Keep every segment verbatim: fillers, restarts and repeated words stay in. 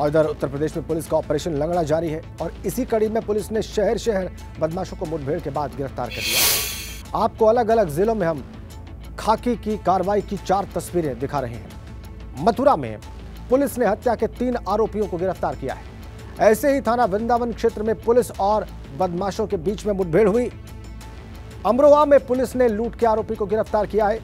और इधर उत्तर प्रदेश में पुलिस का ऑपरेशन लंगड़ा जारी है और इसी कड़ी में पुलिस ने शहर शहर बदमाशों को मुठभेड़ के बाद गिरफ्तार कर लिया। आपको अलग अलग जिलों में हम खाकी की कार्रवाई की चार तस्वीरें दिखा रहे हैं। मथुरा में पुलिस ने हत्या के तीन आरोपियों को गिरफ्तार किया है। ऐसे ही थाना वृंदावन क्षेत्र में पुलिस और बदमाशों के बीच में मुठभेड़ हुई। अमरोहा में पुलिस ने लूट के आरोपी को गिरफ्तार किया है।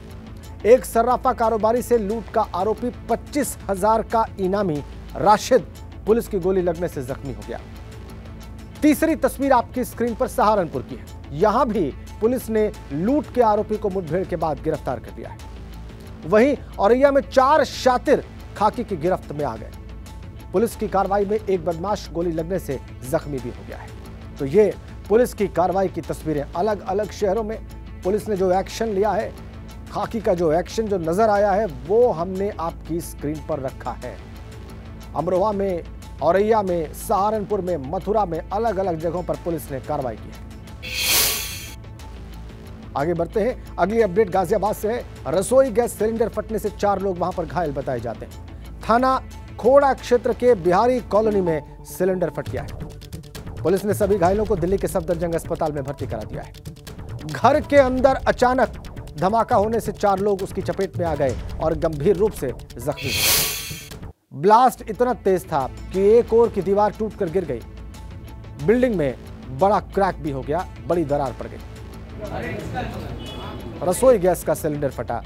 एक सर्राफा कारोबारी से लूट का आरोपी पच्चीस हजार का इनामी राशिद पुलिस की गोली लगने से जख्मी हो गया। तीसरी तस्वीर आपकी स्क्रीन पर सहारनपुर की है। यहां भी पुलिस ने लूट के आरोपी को मुठभेड़ के बाद गिरफ्तार कर लिया है। वहीं औरैया में चार शातिर खाकी की गिरफ्त में आ गए। पुलिस की कार्रवाई में एक बदमाश गोली लगने से जख्मी भी हो गया है। तो ये पुलिस की कार्रवाई की तस्वीरें, अलग अलग शहरों में पुलिस ने जो एक्शन लिया है, खाकी का जो एक्शन जो नजर आया है वो हमने आपकी स्क्रीन पर रखा है। अमरोहा में, औरैया में, सहारनपुर में, मथुरा में अलग अलग जगहों पर पुलिस ने कार्रवाई की है। आगे बढ़ते हैं। अगली अपडेट गाजियाबाद से है। रसोई गैस सिलेंडर फटने से चार लोग वहां पर घायल बताए जाते हैं। थाना खोड़ा क्षेत्र के बिहारी कॉलोनी में सिलेंडर फट गया है। पुलिस ने सभी घायलों को दिल्ली के सफदरजंग अस्पताल में भर्ती करा दिया है। घर के अंदर अचानक धमाका होने से चार लोग उसकी चपेट में आ गए और गंभीर रूप से जख्मी हो गए। ब्लास्ट इतना तेज था कि एक ओर की दीवार टूटकर गिर गई। बिल्डिंग में बड़ा क्रैक भी हो गया, बड़ी दरार पड़ गई। रसोई गैस का सिलेंडर फटा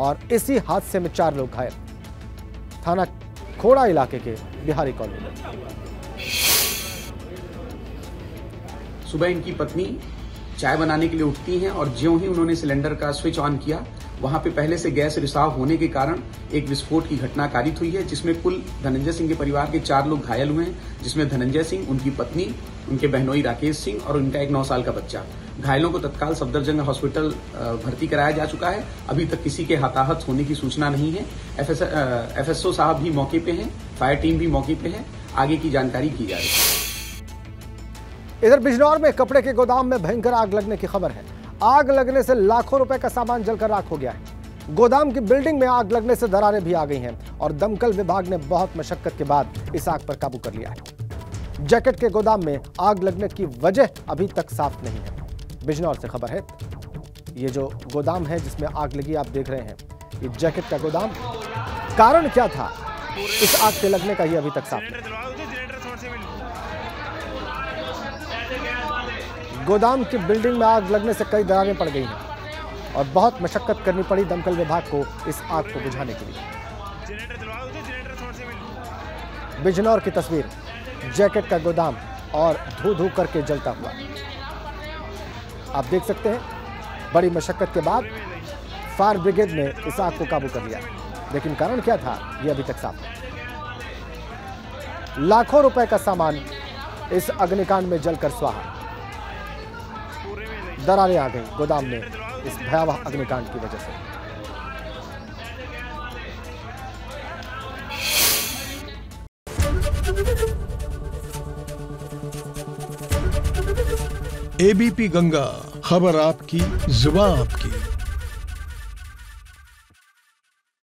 और इसी हादसे में चार लोग घायल। थाना खोड़ा इलाके के बिहारी कॉलोनी। सुबह इनकी पत्नी चाय बनाने के लिए उठती हैं और ज्यों ही उन्होंने सिलेंडर का स्विच ऑन किया, वहां पे पहले से गैस रिसाव होने के कारण एक विस्फोट की घटना कारित हुई है, जिसमें कुल धनंजय सिंह के परिवार के चार लोग घायल हुए हैं, जिसमें धनंजय सिंह, उनकी पत्नी, उनके बहनोई राकेश सिंह और उनका एक नौ साल का बच्चा। घायलों को तत्काल सफदरजंग हॉस्पिटल भर्ती कराया जा चुका है। अभी तक किसी के हताहत होने की सूचना नहीं है। एफएसओ साहब भी मौके पे हैं, फायर टीम भी मौके पे है, आगे की जानकारी की जा रही है। इधर बिजनौर में कपड़े के गोदाम में भयंकर आग लगने की खबर है। आग लगने से लाखों रुपए का सामान जलकर राख हो गया है। गोदाम की बिल्डिंग में आग लगने से दरारें भी आ गई हैं और दमकल विभाग ने बहुत मशक्कत के बाद इस आग पर काबू कर लिया है। जैकेट के गोदाम में आग लगने की वजह अभी तक साफ नहीं है। बिजनौर से खबर है। ये जो गोदाम है जिसमें आग लगी आप देख रहे हैं, ये जैकेट का गोदाम, कारण क्या था इस आग के लगने का ये अभी तक साफ नहीं है। गोदाम की बिल्डिंग में आग लगने से कई दरारें पड़ गई हैं और बहुत मशक्कत करनी पड़ी दमकल विभाग को इस आग को बुझाने के लिए। बिजनौर की तस्वीर, जैकेट का गोदाम और धू धू करके जलता हुआ आप देख सकते हैं। बड़ी मशक्कत के बाद फायर ब्रिगेड ने इस आग को काबू कर लिया, लेकिन कारण क्या था ये अभी तक साफ नहीं। लाखों रुपए का सामान इस अग्निकांड में जलकर स्वाहा। दरारें आ गई गोदाम में इस भयावह अग्निकांड की वजह से। एबीपी गंगा, खबर आपकी, जुबान आपकी।